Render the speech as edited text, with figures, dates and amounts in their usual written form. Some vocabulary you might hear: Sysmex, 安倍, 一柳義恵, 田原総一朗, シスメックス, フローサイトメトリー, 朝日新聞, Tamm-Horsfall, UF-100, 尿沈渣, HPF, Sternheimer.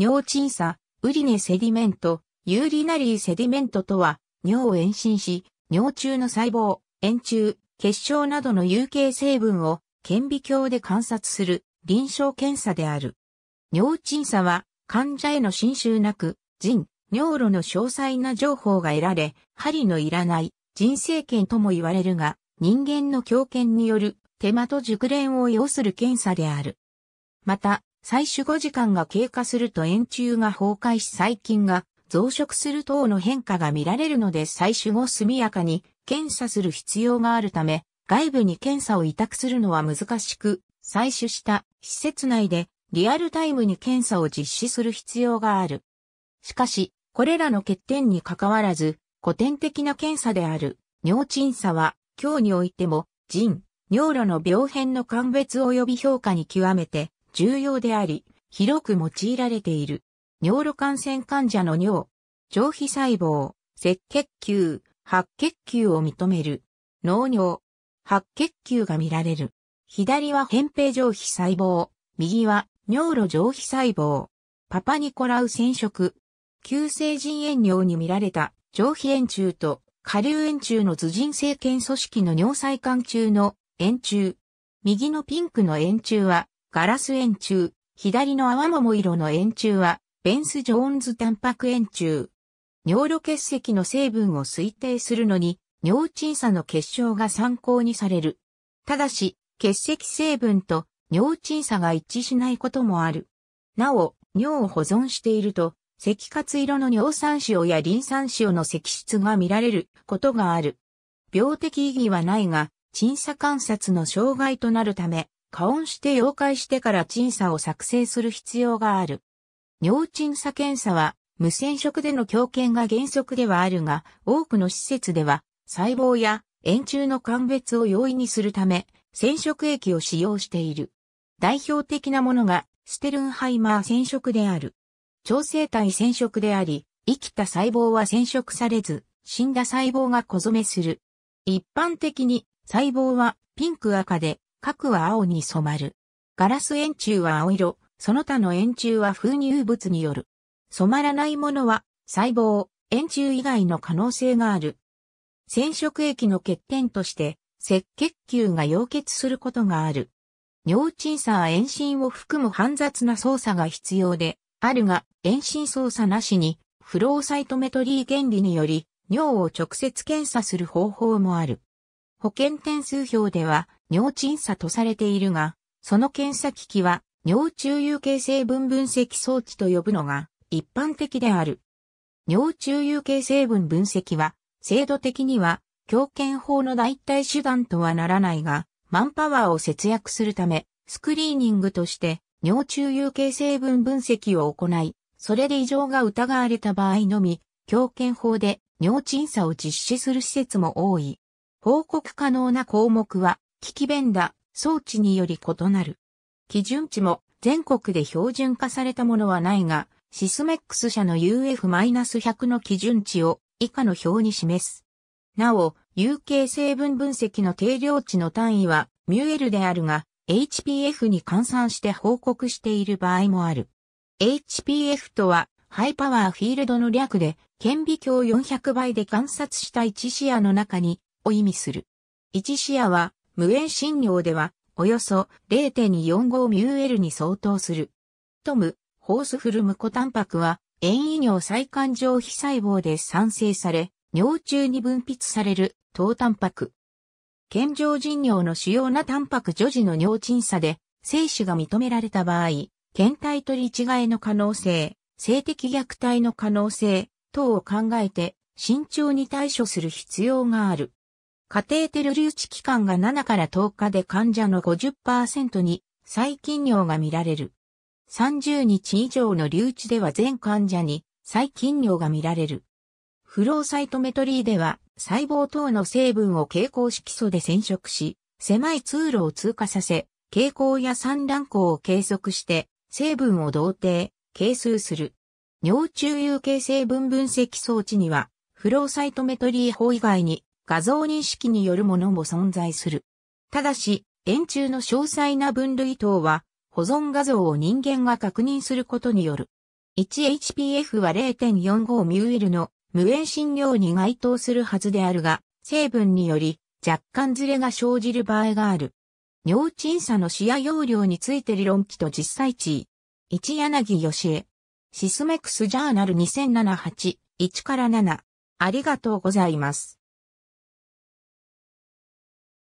尿沈砂、ウリネセディメント、ユーリナリーセディメントとは、尿を延伸し、尿中の細胞、円柱、結晶などの有形成分を顕微鏡で観察する臨床検査である。尿沈砂は患者への侵襲なく、腎、尿路の詳細な情報が得られ、針のいらない腎生検とも言われるが、人間の強健による手間と熟練を要する検査である。また、採取5時間が経過すると円柱が崩壊し細菌が増殖する等の変化が見られるので採取後速やかに検査する必要があるため、外部に検査を委託するのは難しく、採取した施設内でリアルタイムに検査を実施する必要がある。しかし、これらの欠点に関わらず、古典的な検査である尿沈砂は、今日においても、腎、尿路の病変の鑑別及び評価に極めて重要であり、広く用いられている。尿路感染患者の尿、上皮細胞、赤血球、白血球を認める。脳尿、白血球が見られる。左は扁平上皮細胞、右は尿路上皮細胞。パパニコラウ染色。急性腎炎尿に見られた上皮円柱と下流円柱の頭腎生検組織の尿細管中の円柱。右のピンクの円柱はガラス円柱。左の泡桃色の円柱はベンス・ジョーンズタンパク円柱。尿路結石の成分を推定するのに、尿沈砂の結晶が参考にされる。ただし、結石成分と尿沈砂が一致しないこともある。なお、尿を保存していると、赤褐色の尿酸塩やリン酸塩の析出が見られることがある。病的意義はないが、沈砂観察の障害となるため、加温して溶解してから沈砂を作成する必要がある。尿沈砂検査は、無染色での強検が原則ではあるが、多くの施設では、細胞や円柱の鑑別を容易にするため、染色液を使用している。代表的なものが、ステルンハイマー染色である。調整体染色であり、生きた細胞は染色されず、死んだ細胞が小染めする。一般的に、細胞はピンク赤で、核は青に染まる。ガラス円柱は青色、その他の円柱は封入物による。染まらないものは細胞、円柱以外の可能性がある。染色液の欠点として赤血球が溶血することがある。尿沈砂は遠心を含む煩雑な操作が必要であるが、遠心操作なしにフローサイトメトリー原理により尿を直接検査する方法もある。保険点数表では尿沈砂とされているが、その検査機器は尿中有形成分分析装置と呼ぶのが一般的である。尿中有形成分分析は、制度的には、強検法の代替手段とはならないが、マンパワーを節約するため、スクリーニングとして、尿中有形成分分析を行い、それで異常が疑われた場合のみ、強検法で尿沈砂を実施する施設も多い。報告可能な項目は、機器ベンダ、装置により異なる。基準値も全国で標準化されたものはないが、シスメックス社の UF-100 の基準値を以下の表に示す。なお、有形成分分析の定量値の単位はμLであるが、HPF に換算して報告している場合もある。HPF とは、ハイパワーフィールドの略で、顕微鏡400倍で観察した1視野の中に、を意味する。1視野は、無遠心尿では、およそ 0.245μL に相当する。トムホースフルムコタンパクは、遠位尿細管上皮細胞で産生され、尿中に分泌される、糖タンパク。健常腎尿の主要なタンパク女児の尿沈砂で、精子が認められた場合、検体取り違えの可能性、性的虐待の可能性、等を考えて、慎重に対処する必要がある。カテーテル留置期間が7から10日で患者の 50% に、細菌尿が見られる。30日以上の留置では全患者に細菌尿が見られる。フローサイトメトリーでは細胞等の成分を蛍光色素で染色し、狭い通路を通過させ、蛍光や散乱光を計測して、成分を同定、計数する。尿中有形成分分析装置には、フローサイトメトリー法以外に画像認識によるものも存在する。ただし、円柱の詳細な分類等は、保存画像を人間が確認することによる。1HPF は 0.45 ミューエルの無塩信量に該当するはずであるが、成分により若干ズレが生じる場合がある。尿沈差の視野容量について理論記と実際値。一柳義恵。シスメックスジャーナル2007-8、1-7。ありがとうございます。